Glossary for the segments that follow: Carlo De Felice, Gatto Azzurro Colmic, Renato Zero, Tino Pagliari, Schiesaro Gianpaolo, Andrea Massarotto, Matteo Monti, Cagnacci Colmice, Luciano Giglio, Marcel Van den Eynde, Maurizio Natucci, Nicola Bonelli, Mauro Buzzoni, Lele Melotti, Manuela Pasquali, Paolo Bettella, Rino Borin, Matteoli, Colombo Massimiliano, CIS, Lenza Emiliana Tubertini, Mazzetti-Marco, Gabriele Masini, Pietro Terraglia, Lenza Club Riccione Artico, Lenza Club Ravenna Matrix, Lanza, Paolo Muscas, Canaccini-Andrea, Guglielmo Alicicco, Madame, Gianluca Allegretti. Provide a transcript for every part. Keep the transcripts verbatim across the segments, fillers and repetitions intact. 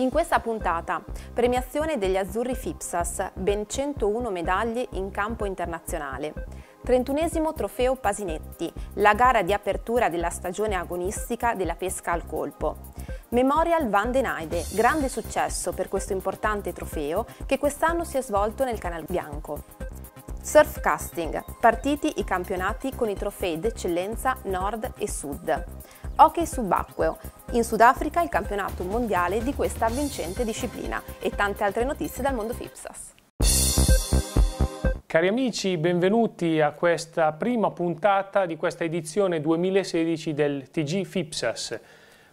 In questa puntata, premiazione degli azzurri FIPSAS, ben centouno medaglie in campo internazionale. trentunesimo trofeo Pasinetti, la gara di apertura della stagione agonistica della pesca al colpo. Memorial Van den Eynde, grande successo per questo importante trofeo che quest'anno si è svolto nel Canal Bianco. Surfcasting, partiti i campionati con i trofei d'eccellenza Nord e Sud. Hockey subacqueo, in Sudafrica il campionato mondiale di questa vincente disciplina e tante altre notizie dal mondo FIPSAS. Cari amici, benvenuti a questa prima puntata di questa edizione duemilasedici del T G FIPSAS,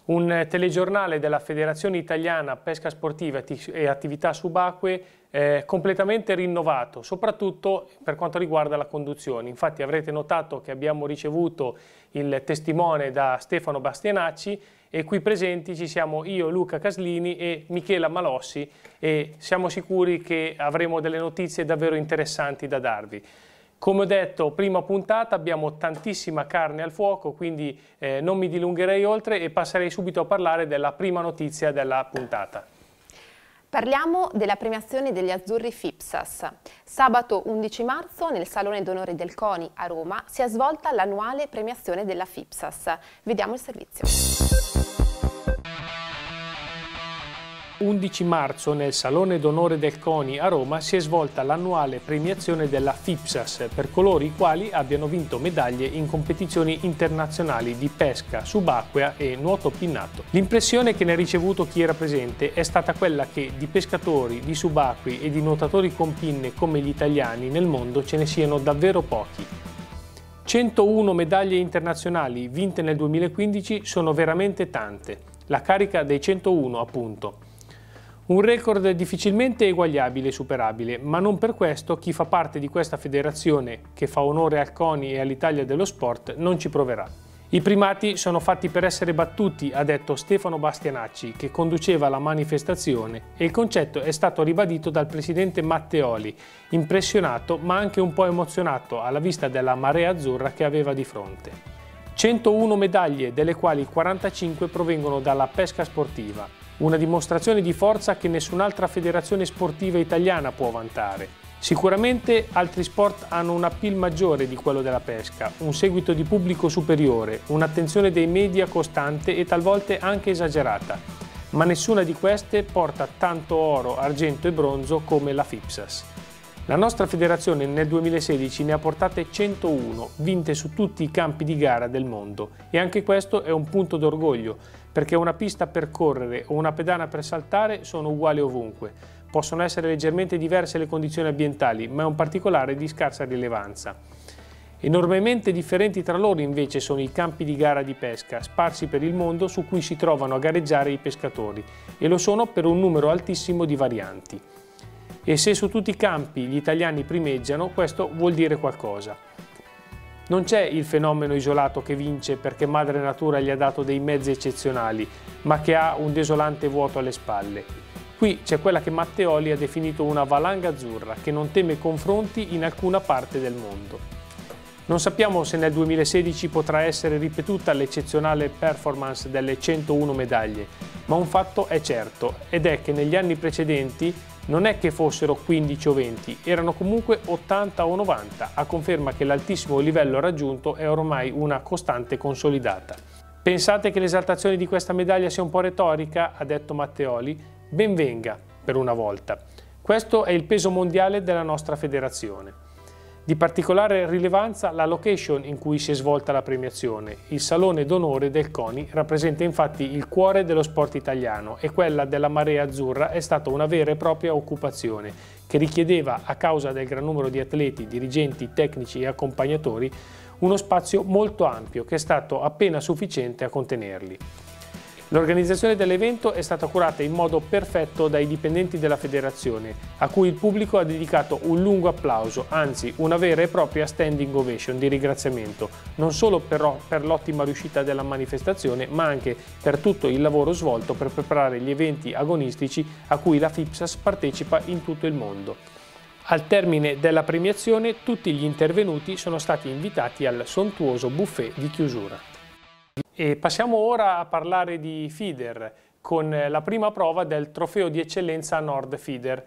un telegiornale della Federazione Italiana Pesca Sportiva e Attività Subacquee eh, completamente rinnovato, soprattutto per quanto riguarda la conduzione. Infatti avrete notato che abbiamo ricevuto il testimone da Stefano Bastianacci e qui presenti ci siamo io, Luca Caslini e Michela Malossi, e siamo sicuri che avremo delle notizie davvero interessanti da darvi. Come ho detto, prima puntata, abbiamo tantissima carne al fuoco, quindi eh, non mi dilungherei oltre e passerei subito a parlare della prima notizia della puntata. Parliamo della premiazione degli azzurri FIPSAS. Sabato undici marzo nel Salone d'Onore del CONI a Roma si è svolta l'annuale premiazione della FIPSAS. Vediamo il servizio. undici marzo nel Salone d'Onore del CONI a Roma si è svolta l'annuale premiazione della FIPSAS per coloro i quali abbiano vinto medaglie in competizioni internazionali di pesca subacquea e nuoto pinnato. L'impressione che ne ha ricevuto chi era presente è stata quella che di pescatori, di subacquei e di nuotatori con pinne come gli italiani nel mondo ce ne siano davvero pochi. centouno medaglie internazionali vinte nel duemilaquindici sono veramente tante, la carica dei centouno appunto. Un record difficilmente eguagliabile e superabile, ma non per questo chi fa parte di questa federazione, che fa onore al CONI e all'Italia dello sport, non ci proverà. I primati sono fatti per essere battuti, ha detto Stefano Bastianacci, che conduceva la manifestazione, e il concetto è stato ribadito dal presidente Matteoli, impressionato ma anche un po' emozionato alla vista della marea azzurra che aveva di fronte. centouno medaglie, delle quali quarantacinque provengono dalla pesca sportiva. Una dimostrazione di forza che nessun'altra federazione sportiva italiana può vantare. Sicuramente altri sport hanno un appeal maggiore di quello della pesca, un seguito di pubblico superiore, un'attenzione dei media costante e talvolta anche esagerata, ma nessuna di queste porta tanto oro, argento e bronzo come la FIPSAS. La nostra federazione nel duemilasedici ne ha portate centouno, vinte su tutti i campi di gara del mondo, e anche questo è un punto d'orgoglio, perché una pista per correre o una pedana per saltare sono uguali ovunque. Possono essere leggermente diverse le condizioni ambientali, ma è un particolare di scarsa rilevanza. Enormemente differenti tra loro invece sono i campi di gara di pesca, sparsi per il mondo, su cui si trovano a gareggiare i pescatori, e lo sono per un numero altissimo di varianti. E se su tutti i campi gli italiani primeggiano, questo vuol dire qualcosa. Non c'è il fenomeno isolato che vince perché madre natura gli ha dato dei mezzi eccezionali, ma che ha un desolante vuoto alle spalle. Qui c'è quella che Matteoli ha definito una valanga azzurra che non teme confronti in alcuna parte del mondo. Non sappiamo se nel duemilasedici potrà essere ripetuta l'eccezionale performance delle centouno medaglie, ma un fatto è certo, ed è che negli anni precedenti non è che fossero quindici o venti, erano comunque ottanta o novanta, a conferma che l'altissimo livello raggiunto è ormai una costante consolidata. Pensate che l'esaltazione di questa medaglia sia un po' retorica, ha detto Matteoli, ben venga per una volta. Questo è il peso mondiale della nostra federazione. Di particolare rilevanza la location in cui si è svolta la premiazione. Il Salone d'Onore del CONI rappresenta infatti il cuore dello sport italiano e quella della marea azzurra è stata una vera e propria occupazione che richiedeva, a causa del gran numero di atleti, dirigenti, tecnici e accompagnatori, uno spazio molto ampio che è stato appena sufficiente a contenerli. L'organizzazione dell'evento è stata curata in modo perfetto dai dipendenti della federazione, a cui il pubblico ha dedicato un lungo applauso, anzi una vera e propria standing ovation di ringraziamento, non solo però per l'ottima riuscita della manifestazione, ma anche per tutto il lavoro svolto per preparare gli eventi agonistici a cui la FIPSAS partecipa in tutto il mondo. Al termine della premiazione tutti gli intervenuti sono stati invitati al sontuoso buffet di chiusura. E passiamo ora a parlare di feeder. con la prima prova del trofeo di eccellenza Nord Feeder.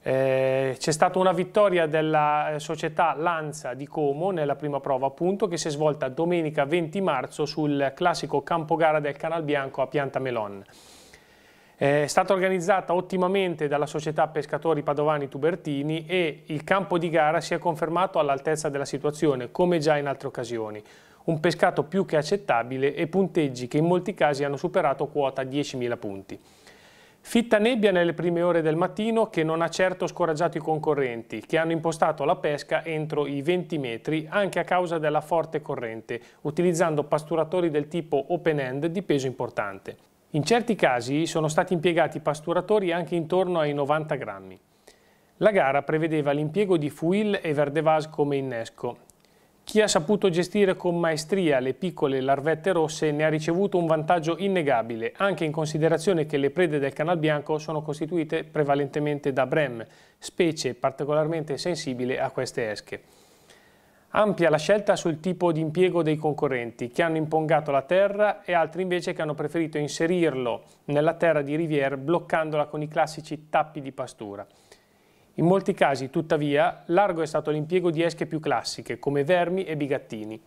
Eh, c'è stata una vittoria della società Lanza di Como nella prima prova, appunto, che si è svolta domenica venti marzo sul classico campogara del Canal Bianco a Piantamelon. Eh, è stata organizzata ottimamente dalla società pescatori padovani Tubertini e il campo di gara si è confermato all'altezza della situazione, come già in altre occasioni. Un pescato più che accettabile e punteggi che in molti casi hanno superato quota diecimila punti. Fitta nebbia nelle prime ore del mattino che non ha certo scoraggiato i concorrenti, che hanno impostato la pesca entro i venti metri anche a causa della forte corrente, utilizzando pasturatori del tipo open end di peso importante. In certi casi sono stati impiegati pasturatori anche intorno ai novanta grammi. La gara prevedeva l'impiego di Fuil e Verdevas come innesco. Chi ha saputo gestire con maestria le piccole larvette rosse ne ha ricevuto un vantaggio innegabile, anche in considerazione che le prede del Canal Bianco sono costituite prevalentemente da brem, specie particolarmente sensibile a queste esche. Ampia la scelta sul tipo di impiego dei concorrenti, che hanno impongato la terra e altri invece che hanno preferito inserirlo nella terra di riviera bloccandola con i classici tappi di pastura. In molti casi, tuttavia, largo è stato l'impiego di esche più classiche, come vermi e bigattini.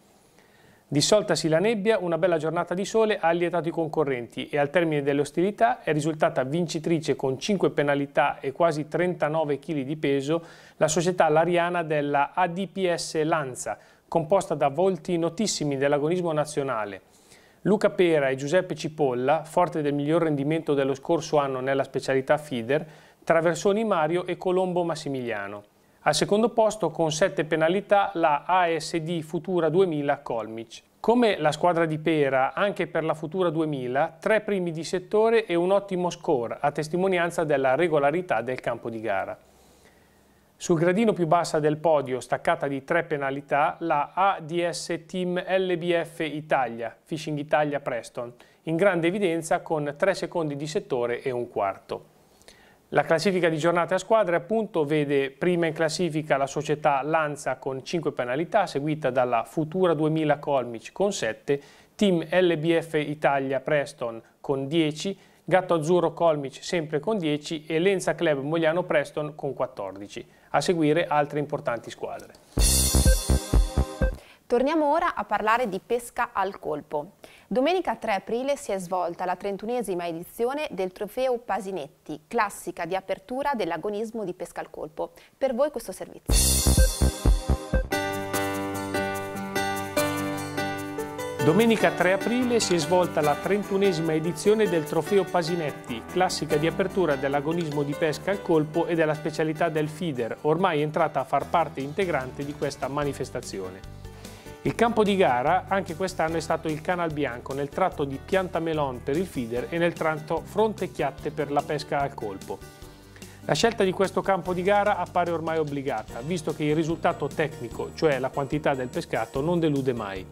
Dissoltasi la nebbia, una bella giornata di sole ha allietato i concorrenti e al termine delle ostilità è risultata vincitrice con cinque penalità e quasi trentanove chili di peso la società lariana della A D P S Lanza, composta da volti notissimi dell'agonismo nazionale. Luca Pera e Giuseppe Cipolla, forte del miglior rendimento dello scorso anno nella specialità feeder, Traversoni Mario e Colombo Massimiliano. Al secondo posto con sette penalità la A S D Futura duemila Colmic. Come la squadra di Pera, anche per la Futura duemila, tre primi di settore e un ottimo score, a testimonianza della regolarità del campo di gara. Sul gradino più bassa del podio, staccata di tre penalità, la A D S Team L B F Italia, Fishing Italia Preston, in grande evidenza con tre secondi di settore e un quarto. La classifica di giornate a squadre, appunto, vede prima in classifica la società Lanza con cinque penalità, seguita dalla Futura duemila Colmic con sette, Team L B F Italia Preston con dieci, Gatto Azzurro Colmic sempre con dieci e Lenza Club Mogliano Preston con quattordici. A seguire altre importanti squadre. Torniamo ora a parlare di pesca al colpo. Domenica tre aprile si è svolta la trentunesima edizione del Trofeo Pasinetti, classica di apertura dell'agonismo di pesca al colpo. Per voi questo servizio. Domenica tre aprile si è svolta la trentunesima edizione del Trofeo Pasinetti, classica di apertura dell'agonismo di pesca al colpo e della specialità del feeder, ormai entrata a far parte integrante di questa manifestazione. Il campo di gara anche quest'anno è stato il Canal Bianco nel tratto di Piantamelon per il feeder e nel tratto Fronte Chiatte per la pesca al colpo. La scelta di questo campo di gara appare ormai obbligata, visto che il risultato tecnico, cioè la quantità del pescato, non delude mai.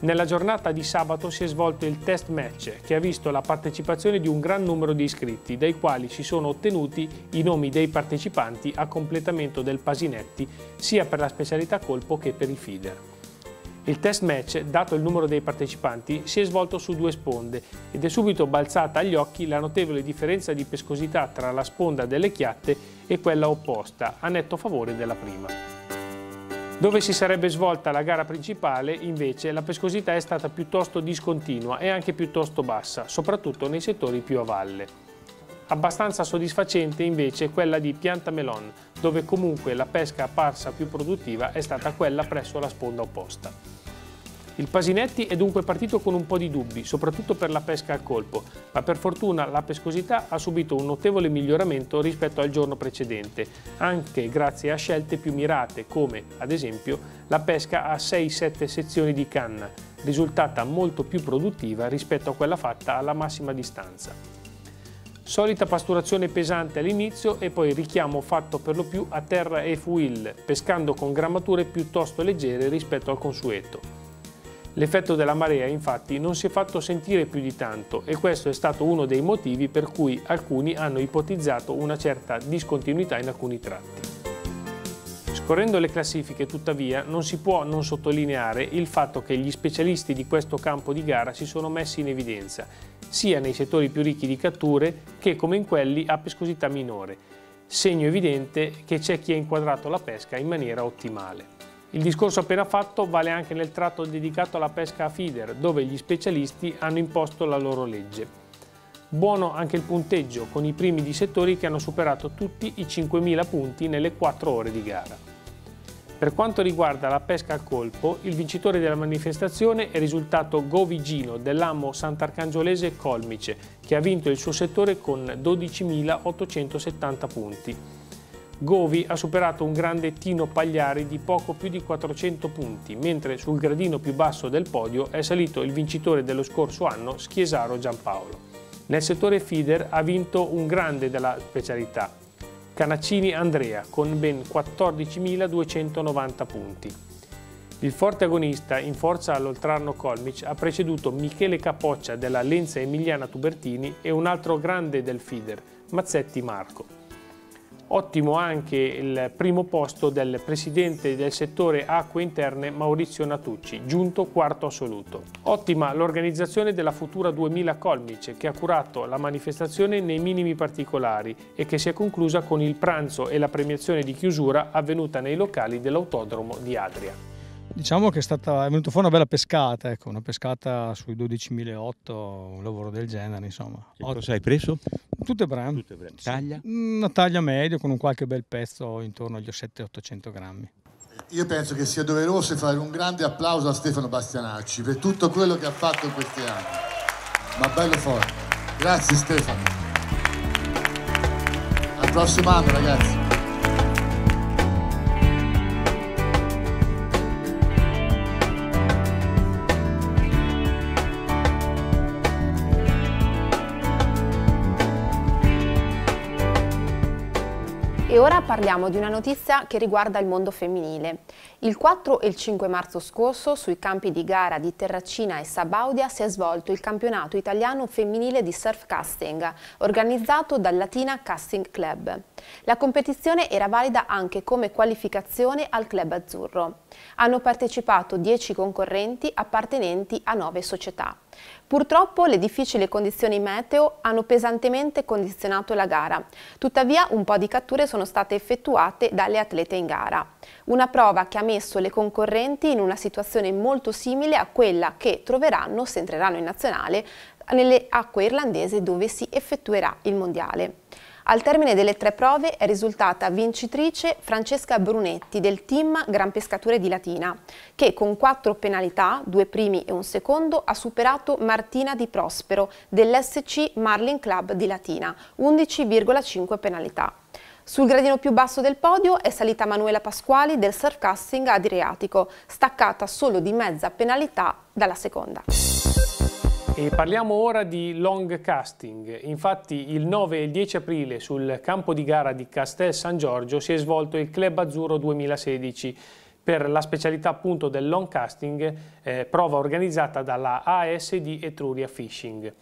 Nella giornata di sabato si è svolto il test match, che ha visto la partecipazione di un gran numero di iscritti, dai quali si sono ottenuti i nomi dei partecipanti a completamento del Pasinetti, sia per la specialità colpo che per il feeder. Il test match, dato il numero dei partecipanti, si è svolto su due sponde ed è subito balzata agli occhi la notevole differenza di pescosità tra la sponda delle chiatte e quella opposta, a netto favore della prima. Dove si sarebbe svolta la gara principale, invece, la pescosità è stata piuttosto discontinua e anche piuttosto bassa, soprattutto nei settori più a valle. Abbastanza soddisfacente invece quella di Piantamelon, dove comunque la pesca apparsa più produttiva è stata quella presso la sponda opposta. Il Pasinetti è dunque partito con un po' di dubbi, soprattutto per la pesca al colpo, ma per fortuna la pescosità ha subito un notevole miglioramento rispetto al giorno precedente, anche grazie a scelte più mirate come, ad esempio, la pesca a sei sette sezioni di canna, risultata molto più produttiva rispetto a quella fatta alla massima distanza. Solita pasturazione pesante all'inizio e poi richiamo fatto per lo più a terra e fuil, pescando con grammature piuttosto leggere rispetto al consueto. L'effetto della marea, infatti, non si è fatto sentire più di tanto e questo è stato uno dei motivi per cui alcuni hanno ipotizzato una certa discontinuità in alcuni tratti. Ripercorrendo le classifiche, tuttavia, non si può non sottolineare il fatto che gli specialisti di questo campo di gara si sono messi in evidenza, sia nei settori più ricchi di catture che come in quelli a pescosità minore, segno evidente che c'è chi ha inquadrato la pesca in maniera ottimale. Il discorso appena fatto vale anche nel tratto dedicato alla pesca a feeder, dove gli specialisti hanno imposto la loro legge. Buono anche il punteggio, con i primi di settori che hanno superato tutti i cinquemila punti nelle quattro ore di gara. Per quanto riguarda la pesca al colpo, il vincitore della manifestazione è risultato Govi Gino dell'Ammo Sant'Arcangiolese Colmice, che ha vinto il suo settore con dodicimilaottocentosettanta punti. Govi ha superato un grande Tino Pagliari di poco più di quattrocento punti, mentre sul gradino più basso del podio è salito il vincitore dello scorso anno, Schiesaro Gianpaolo. Nel settore feeder ha vinto un grande della specialità, Canaccini-Andrea, con ben quattordicimiladuecentonovanta punti. Il forte agonista in forza all'Oltrarno Colmic ha preceduto Michele Capoccia della Lenza Emiliana Tubertini e un altro grande del feeder, Mazzetti-Marco. Ottimo anche il primo posto del presidente del settore acque interne Maurizio Natucci, giunto quarto assoluto. Ottima l'organizzazione della Futura duemila Colmic, che ha curato la manifestazione nei minimi particolari e che si è conclusa con il pranzo e la premiazione di chiusura avvenuta nei locali dell'autodromo di Adria. Diciamo che è, stata, è venuta fuori una bella pescata, ecco, una pescata sui dodicimilaottocento, un lavoro del genere, insomma. Che cosa hai preso? Tutte brand. Tutte brand. Taglia? Una taglia media con un qualche bel pezzo intorno agli settecento-ottocento grammi. Io penso che sia doveroso fare un grande applauso a Stefano Bastianacci per tutto quello che ha fatto in questi anni. Ma bello forte. Grazie Stefano. Al prossimo anno ragazzi. E ora parliamo di una notizia che riguarda il mondo femminile. Il quattro e il cinque marzo scorso sui campi di gara di Terracina e Sabaudia si è svolto il campionato italiano femminile di surf casting, organizzato dal Latina Casting Club. La competizione era valida anche come qualificazione al club azzurro. Hanno partecipato dieci concorrenti appartenenti a nove società. Purtroppo le difficili condizioni meteo hanno pesantemente condizionato la gara, tuttavia un po' di catture sono state effettuate dalle atlete in gara. Una prova che ha messo le concorrenti in una situazione molto simile a quella che troveranno se entreranno in nazionale nelle acque irlandesi dove si effettuerà il mondiale. Al termine delle tre prove è risultata vincitrice Francesca Brunetti del team Gran Pescatore di Latina, che con quattro penalità, due primi e un secondo, ha superato Martina Di Prospero dell'S C Marlin Club di Latina, undici virgola cinque penalità. Sul gradino più basso del podio è salita Manuela Pasquali del Surfcasting Adriatico, staccata solo di mezza penalità dalla seconda. E parliamo ora di long casting. Infatti il nove e il dieci aprile sul campo di gara di Castel San Giorgio si è svolto il Club Azzurro duemilasedici per la specialità appunto del long casting, eh, prova organizzata dalla A S di Etruria Fishing.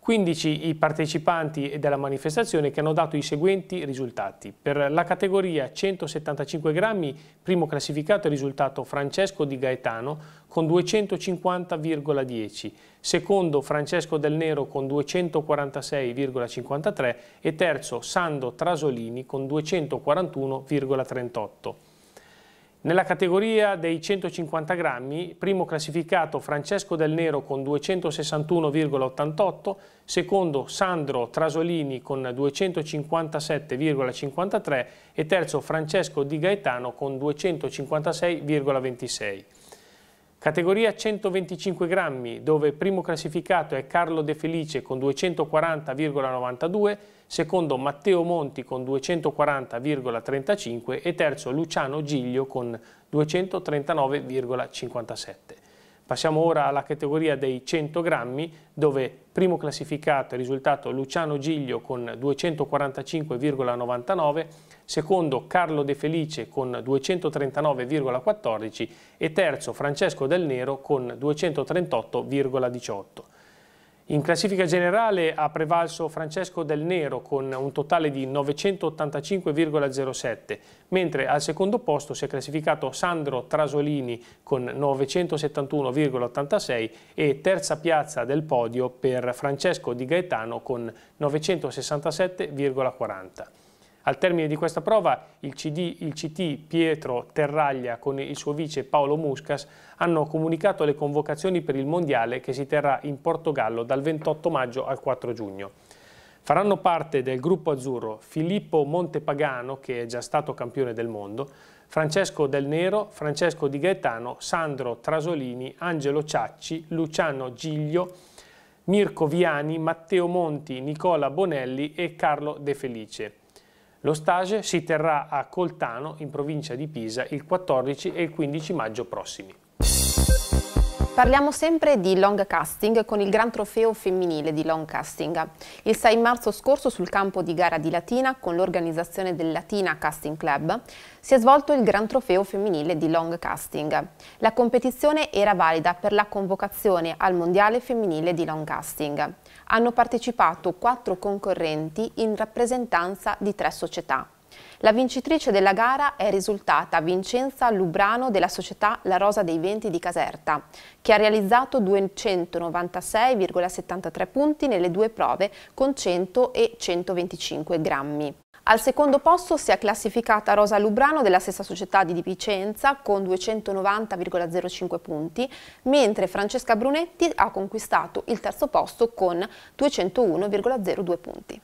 quindici i partecipanti della manifestazione che hanno dato i seguenti risultati. Per la categoria centosettantacinque grammi, primo classificato è risultato Francesco Di Gaetano con duecentocinquanta virgola dieci, secondo Francesco Del Nero con duecentoquarantasei virgola cinquantatré e terzo Sandro Trasolini con duecentoquarantuno virgola trentotto. Nella categoria dei centocinquanta grammi, primo classificato Francesco Del Nero con duecentosessantuno virgola ottantotto, secondo Sandro Trasolini con duecentocinquantasette virgola cinquantatré e terzo Francesco Di Gaetano con duecentocinquantasei virgola ventisei. Categoria centoventicinque grammi, dove primo classificato è Carlo De Felice con duecentoquaranta virgola novantadue, secondo Matteo Monti con duecentoquaranta virgola trentacinque e terzo Luciano Giglio con duecentotrentanove virgola cinquantasette. Passiamo ora alla categoria dei cento grammi, dove primo classificato è risultato Luciano Giglio con duecentoquarantacinque virgola novantanove, secondo Carlo De Felice con duecentotrentanove virgola quattordici e terzo Francesco Del Nero con duecentotrentotto virgola diciotto. In classifica generale ha prevalso Francesco Del Nero con un totale di novecentottantacinque virgola zero sette, mentre al secondo posto si è classificato Sandro Trasolini con novecentosettantuno virgola ottantasei e terza piazza del podio per Francesco Di Gaetano con novecentosessantasette virgola quaranta. Al termine di questa prova il, C D, il C T Pietro Terraglia con il suo vice Paolo Muscas hanno comunicato le convocazioni per il Mondiale che si terrà in Portogallo dal ventotto maggio al quattro giugno. Faranno parte del gruppo azzurro Filippo Montepagano, che è già stato campione del mondo, Francesco Del Nero, Francesco Di Gaetano, Sandro Trasolini, Angelo Ciacci, Luciano Giglio, Mirko Viani, Matteo Monti, Nicola Bonelli e Carlo De Felice. Lo stage si terrà a Coltano, in provincia di Pisa, il quattordici e il quindici maggio prossimi. Parliamo sempre di long casting con il Gran Trofeo Femminile di Long Casting. Il sei marzo scorso sul campo di gara di Latina, con l'organizzazione del Latina Casting Club, si è svolto il Gran Trofeo Femminile di Long Casting. La competizione era valida per la convocazione al Mondiale Femminile di Long Casting. Hanno partecipato quattro concorrenti in rappresentanza di tre società. La vincitrice della gara è risultata Vincenza Lubrano della società La Rosa dei Venti di Caserta, che ha realizzato duecentonovantasei virgola settantatré punti nelle due prove con cento e centoventicinque grammi. Al secondo posto si è classificata Rosa Lubrano della stessa società di Vicenza con duecentonovanta virgola zero cinque punti, mentre Francesca Brunetti ha conquistato il terzo posto con duecentouno virgola zero due punti.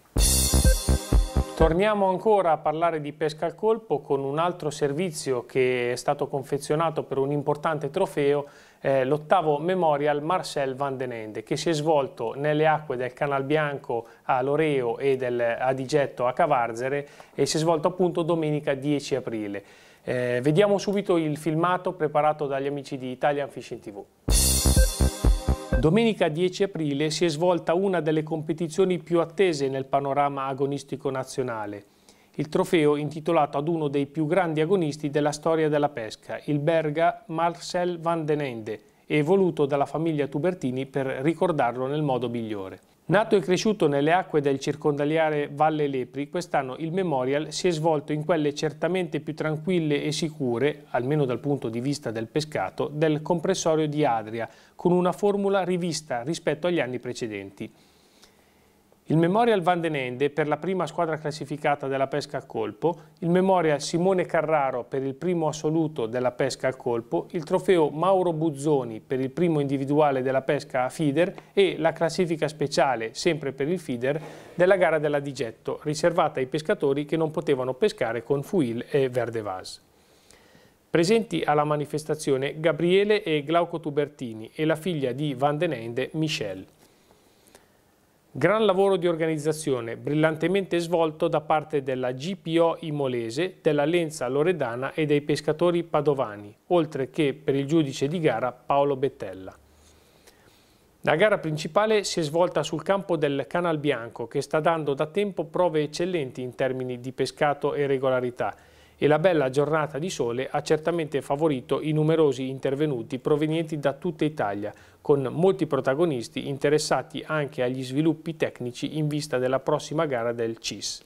Torniamo ancora a parlare di pesca al colpo con un altro servizio che è stato confezionato per un importante trofeo, eh, l'ottavo Memorial Marcel Van den Eynde, che si è svolto nelle acque del Canal Bianco a Loreo e del Adigetto a Cavarzere e si è svolto appunto domenica dieci aprile. Eh, vediamo subito il filmato preparato dagli amici di Italian Fishing tivù. Domenica dieci aprile si è svolta una delle competizioni più attese nel panorama agonistico nazionale. Il trofeo intitolato ad uno dei più grandi agonisti della storia della pesca, il belga Marcel Van den Eynde, e voluto dalla famiglia Tubertini per ricordarlo nel modo migliore. Nato e cresciuto nelle acque del circondariale Valle Lepri, quest'anno il Memorial si è svolto in quelle certamente più tranquille e sicure, almeno dal punto di vista del pescato, del comprensorio di Adria, con una formula rivista rispetto agli anni precedenti. Il Memorial Van den Eynde per la prima squadra classificata della pesca a colpo, il Memorial Simone Carraro per il primo assoluto della pesca a colpo, il trofeo Mauro Buzzoni per il primo individuale della pesca a feeder e la classifica speciale, sempre per il feeder, della gara dell'Adigetto, riservata ai pescatori che non potevano pescare con Fuil e Verdevase. Presenti alla manifestazione Gabriele e Glauco Tubertini e la figlia di Van den Eynde, Michelle. Gran lavoro di organizzazione, brillantemente svolto da parte della G P O Imolese, della Lenza Loredana e dei pescatori padovani, oltre che per il giudice di gara Paolo Bettella. La gara principale si è svolta sul campo del Canal Bianco, che sta dando da tempo prove eccellenti in termini di pescato e regolarità, e la bella giornata di sole ha certamente favorito i numerosi intervenuti provenienti da tutta Italia, con molti protagonisti interessati anche agli sviluppi tecnici in vista della prossima gara del C I S.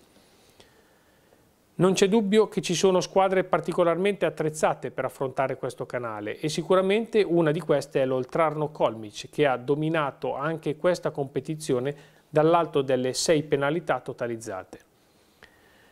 Non c'è dubbio che ci sono squadre particolarmente attrezzate per affrontare questo canale e sicuramente una di queste è l'Oltrarno Colmic, che ha dominato anche questa competizione dall'alto delle sei penalità totalizzate.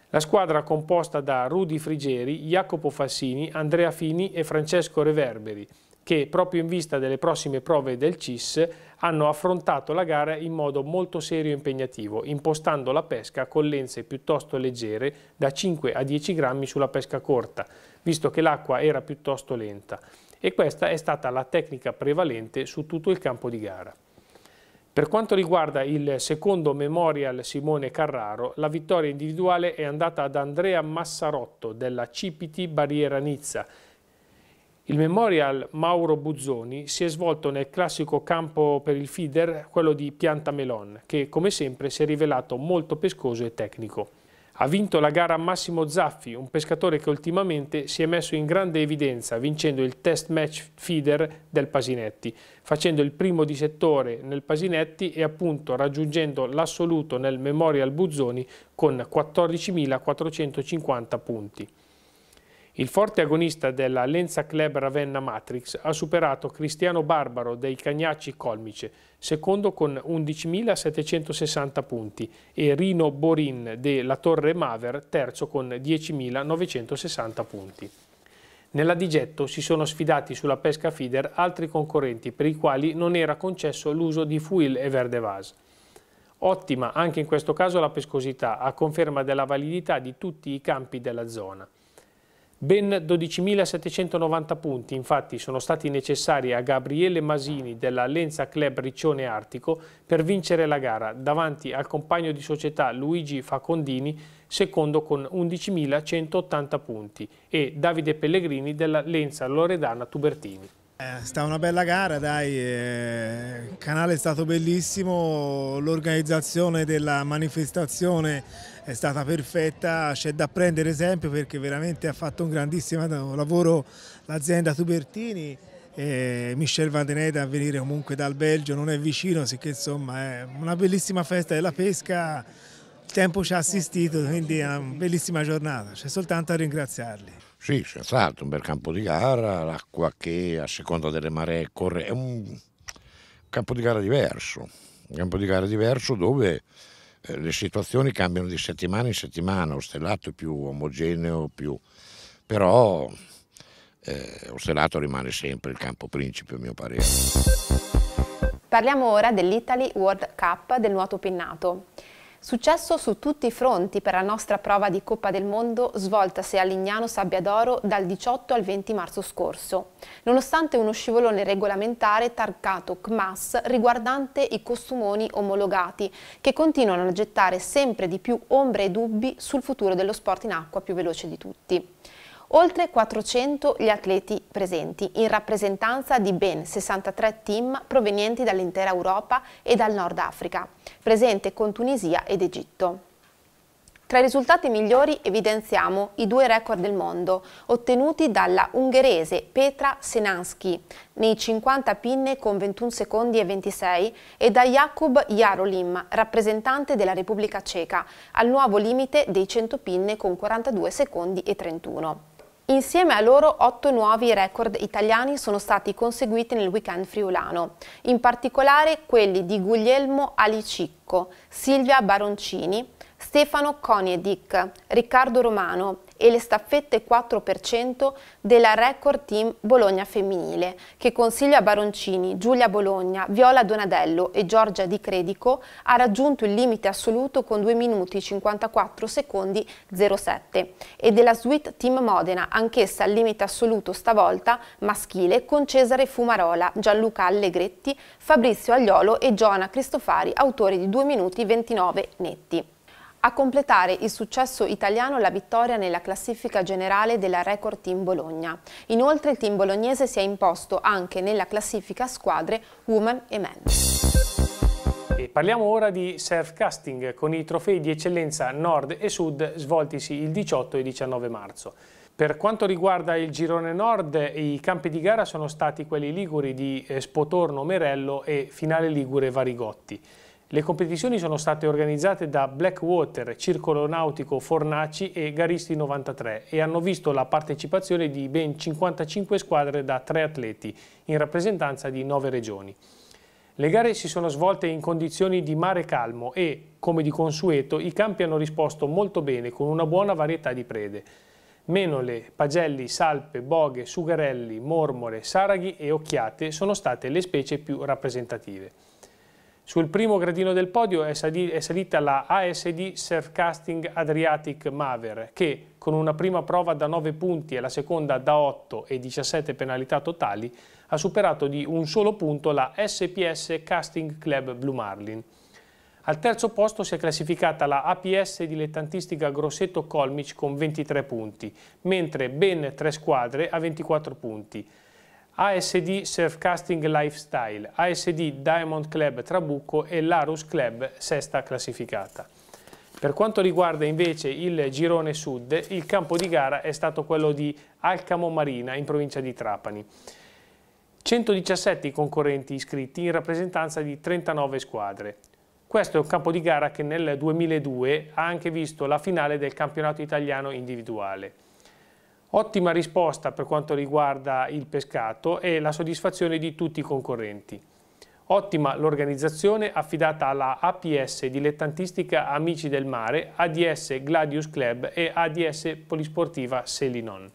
La squadra composta da Rudy Frigeri, Jacopo Fassini, Andrea Fini e Francesco Reverberi, che proprio in vista delle prossime prove del C I S hanno affrontato la gara in modo molto serio e impegnativo, impostando la pesca con lenze piuttosto leggere da cinque a dieci grammi sulla pesca corta, visto che l'acqua era piuttosto lenta, e questa è stata la tecnica prevalente su tutto il campo di gara. Per quanto riguarda il secondo Memorial Simone Carraro, la vittoria individuale è andata ad Andrea Massarotto della C P T Barriera Nizza. Il Memorial Mauro Buzzoni si è svolto nel classico campo per il feeder, quello di Piantamelon, che come sempre si è rivelato molto pescoso e tecnico. Ha vinto la gara Massimo Zaffi, un pescatore che ultimamente si è messo in grande evidenza vincendo il test match feeder del Pasinetti, facendo il primo di settore nel Pasinetti e appunto raggiungendo l'assoluto nel Memorial Buzzoni con quattordicimilaquattrocentocinquanta punti. Il forte agonista della Lenza Club Ravenna Matrix ha superato Cristiano Barbaro dei Cagnacci Colmice, secondo con undicimilasettecentosessanta punti, e Rino Borin della Torre Maver, terzo con diecimilanovecentosessanta punti. Nella digetto si sono sfidati sulla pesca feeder altri concorrenti per i quali non era concesso l'uso di fuil e verdevase. Ottima anche in questo caso la pescosità, a conferma della validità di tutti i campi della zona. Ben dodicimilasettecentonovanta punti infatti sono stati necessari a Gabriele Masini della Lenza Club Riccione Artico per vincere la gara davanti al compagno di società Luigi Facondini, secondo con undicimilacentottanta punti, e Davide Pellegrini della Lenza Loredana Tubertini. È stata una bella gara, dai. Il canale è stato bellissimo, l'organizzazione della manifestazione è stata perfetta, c'è da prendere esempio perché veramente ha fatto un grandissimo lavoro l'azienda Tubertini. E Michel Van den Eynde, a venire comunque dal Belgio, non è vicino, sicché insomma è una bellissima festa della pesca, il tempo ci ha assistito, quindi è una bellissima giornata, c'è soltanto a ringraziarli. Sì, senz'altro, un bel campo di gara, l'acqua che a seconda delle maree corre, è un campo di gara diverso, un campo di gara diverso dove eh, le situazioni cambiano di settimana in settimana, Ostellato è più omogeneo, più... però eh, Ostellato rimane sempre il campo principe a mio parere. Parliamo ora dell'Italy World Cup del nuoto pinnato. Successo su tutti i fronti per la nostra prova di Coppa del Mondo svoltasi a Lignano Sabbiadoro dal diciotto al venti marzo scorso, nonostante uno scivolone regolamentare targato C M A S riguardante i costumoni omologati che continuano a gettare sempre di più ombre e dubbi sul futuro dello sport in acqua più veloce di tutti. Oltre quattrocento gli atleti presenti, in rappresentanza di ben sessantatré team provenienti dall'intera Europa e dal Nord Africa, presente con Tunisia ed Egitto. Tra i risultati migliori evidenziamo i due record del mondo, ottenuti dalla ungherese Petra Senanski, nei cinquanta pinne con ventuno secondi e ventisei, e da Jakub Jarolim, rappresentante della Repubblica Ceca, al nuovo limite dei cento pinne con quarantadue secondi e trentuno. Insieme a loro otto nuovi record italiani sono stati conseguiti nel weekend friulano, in particolare quelli di Guglielmo Alicicco, Silvia Baroncini, Stefano Koniedic, Riccardo Romano e le staffette quattro per cento della Record Team Bologna Femminile, che con Silvia Baroncini, Giulia Bologna, Viola Donadello e Giorgia Di Credico ha raggiunto il limite assoluto con due minuti cinquantaquattro secondi zero sette, e della Sweet Team Modena, anch'essa al limite assoluto stavolta maschile, con Cesare Fumarola, Gianluca Allegretti, Fabrizio Agliolo e Giona Cristofari, autori di due minuti ventinove netti. A completare il successo italiano la vittoria nella classifica generale della Record Team Bologna. Inoltre il team bolognese si è imposto anche nella classifica squadre Women e Men. E parliamo ora di surfcasting con i trofei di eccellenza Nord e Sud svoltisi il diciotto e diciannove marzo. Per quanto riguarda il girone nord, i campi di gara sono stati quelli liguri di Spotorno Merello e Finale Ligure Varigotti. Le competizioni sono state organizzate da Blackwater, Circolo Nautico Fornaci e Garisti novantatré e hanno visto la partecipazione di ben cinquantacinque squadre da tre atleti, in rappresentanza di nove regioni. Le gare si sono svolte in condizioni di mare calmo e, come di consueto, i campi hanno risposto molto bene con una buona varietà di prede. Menole, Pagelli, Salpe, Boghe, Sugarelli, Mormore, Saraghi e Occhiate sono state le specie più rappresentative. Sul primo gradino del podio è salita la A S D Surfcasting Adriatic Maver, che con una prima prova da nove punti e la seconda da otto e diciassette penalità totali ha superato di un solo punto la S P S Casting Club Blue Marlin. Al terzo posto si è classificata la A P S dilettantistica Grosseto Colmic con ventitré punti, mentre ben tre squadre a ventiquattro punti: A S D Surfcasting Lifestyle, A S D Diamond Club Trabucco e Larus Club, sesta classificata. Per quanto riguarda invece il girone sud, il campo di gara è stato quello di Alcamo Marina, in provincia di Trapani. centodiciassette i concorrenti iscritti in rappresentanza di trentanove squadre. Questo è un campo di gara che nel duemiladue ha anche visto la finale del campionato italiano individuale. Ottima risposta per quanto riguarda il pescato e la soddisfazione di tutti i concorrenti. Ottima l'organizzazione affidata alla A P S Dilettantistica Amici del Mare, A D S Gladius Club e A D S Polisportiva Selinon.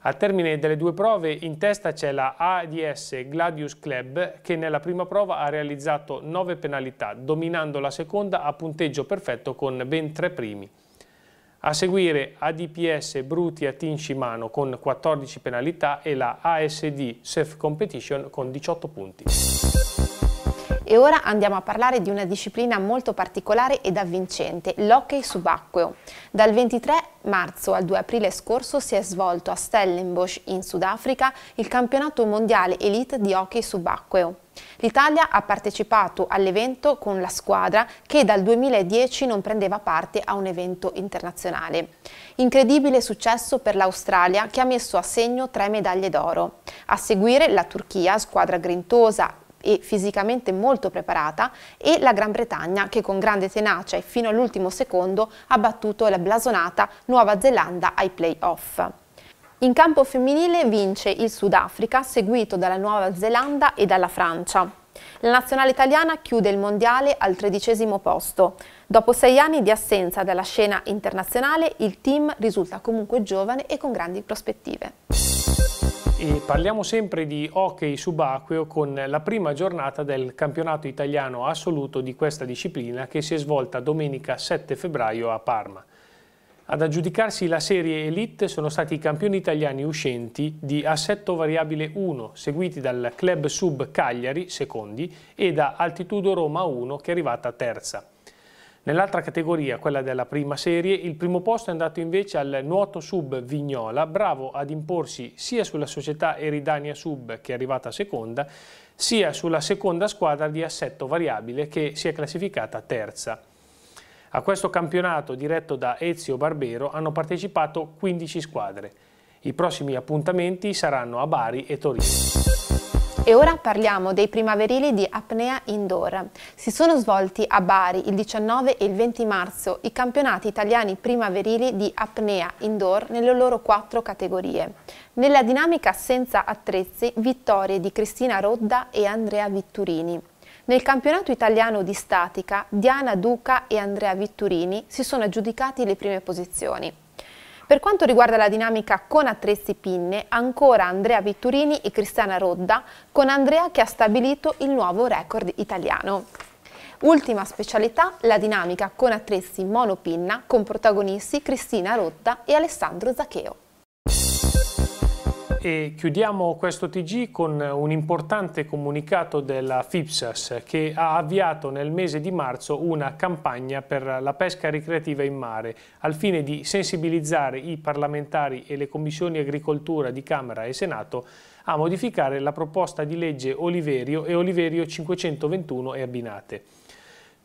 Al termine delle due prove in testa c'è la A D S Gladius Club che nella prima prova ha realizzato nove penalità, dominando la seconda a punteggio perfetto con ben tre primi. A seguire A D P S Brutia Team Shimano con quattordici penalità e la A S D Surf Competition con diciotto punti. E ora andiamo a parlare di una disciplina molto particolare ed avvincente, l'hockey subacqueo. Dal ventitré marzo al due aprile scorso si è svolto a Stellenbosch in Sudafrica il campionato mondiale elite di hockey subacqueo. L'Italia ha partecipato all'evento con la squadra che dal duemiladieci non prendeva parte a un evento internazionale. Incredibile successo per l'Australia che ha messo a segno tre medaglie d'oro. A seguire la Turchia, squadra grintosa e fisicamente molto preparata, e la Gran Bretagna che con grande tenacia e fino all'ultimo secondo ha battuto la blasonata Nuova Zelanda ai play-off. In campo femminile vince il Sudafrica, seguito dalla Nuova Zelanda e dalla Francia. La nazionale italiana chiude il mondiale al tredicesimo posto. Dopo sei anni di assenza dalla scena internazionale, il team risulta comunque giovane e con grandi prospettive. E parliamo sempre di hockey subacqueo con la prima giornata del campionato italiano assoluto di questa disciplina che si è svolta domenica sette febbraio a Parma. Ad aggiudicarsi la serie Elite sono stati i campioni italiani uscenti di Assetto Variabile uno, seguiti dal Club Sub Cagliari, secondi, e da Altitudo Roma uno, che è arrivata terza. Nell'altra categoria, quella della prima serie, il primo posto è andato invece al Nuoto Sub Vignola, bravo ad imporsi sia sulla società Eridania Sub, che è arrivata seconda, sia sulla seconda squadra di Assetto Variabile, che si è classificata terza. A questo campionato, diretto da Ezio Barbero, hanno partecipato quindici squadre. I prossimi appuntamenti saranno a Bari e Torino. E ora parliamo dei primaverili di apnea indoor. Si sono svolti a Bari il diciannove e il venti marzo i campionati italiani primaverili di apnea indoor nelle loro quattro categorie. Nella dinamica senza attrezzi, vittorie di Cristina Rodda e Andrea Vitturini. Nel campionato italiano di statica, Diana Duca e Andrea Vitturini si sono aggiudicati le prime posizioni. Per quanto riguarda la dinamica con attrezzi pinne, ancora Andrea Vitturini e Cristiana Rodda, con Andrea che ha stabilito il nuovo record italiano. Ultima specialità, la dinamica con attrezzi monopinna, con protagonisti Cristina Rodda e Alessandro Zaccheo. E chiudiamo questo T G con un importante comunicato della FIPSAS che ha avviato nel mese di marzo una campagna per la pesca ricreativa in mare al fine di sensibilizzare i parlamentari e le commissioni agricoltura di Camera e Senato a modificare la proposta di legge Oliverio e Oliverio cinquecentoventuno e abbinate.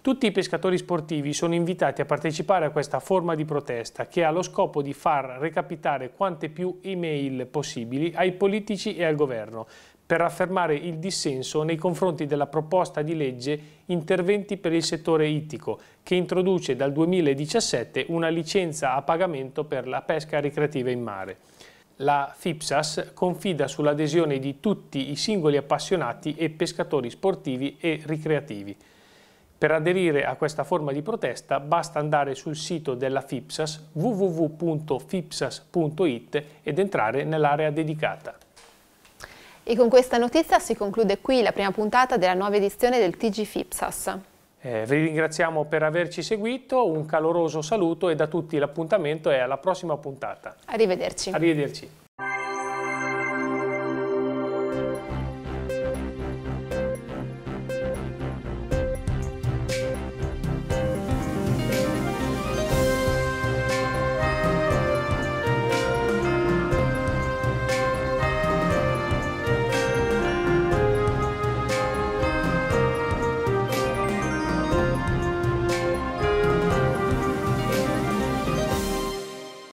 Tutti i pescatori sportivi sono invitati a partecipare a questa forma di protesta che ha lo scopo di far recapitare quante più email possibili ai politici e al governo per affermare il dissenso nei confronti della proposta di legge Interventi per il settore ittico che introduce dal duemiladiciassette una licenza a pagamento per la pesca ricreativa in mare. La FIPSAS confida sull'adesione di tutti i singoli appassionati e pescatori sportivi e ricreativi. Per aderire a questa forma di protesta basta andare sul sito della FIPSAS w w w punto fipsas punto it ed entrare nell'area dedicata. E con questa notizia si conclude qui la prima puntata della nuova edizione del T G FIPSAS. Eh, vi ringraziamo per averci seguito, un caloroso saluto e da tutti l'appuntamento è alla prossima puntata. Arrivederci. Arrivederci.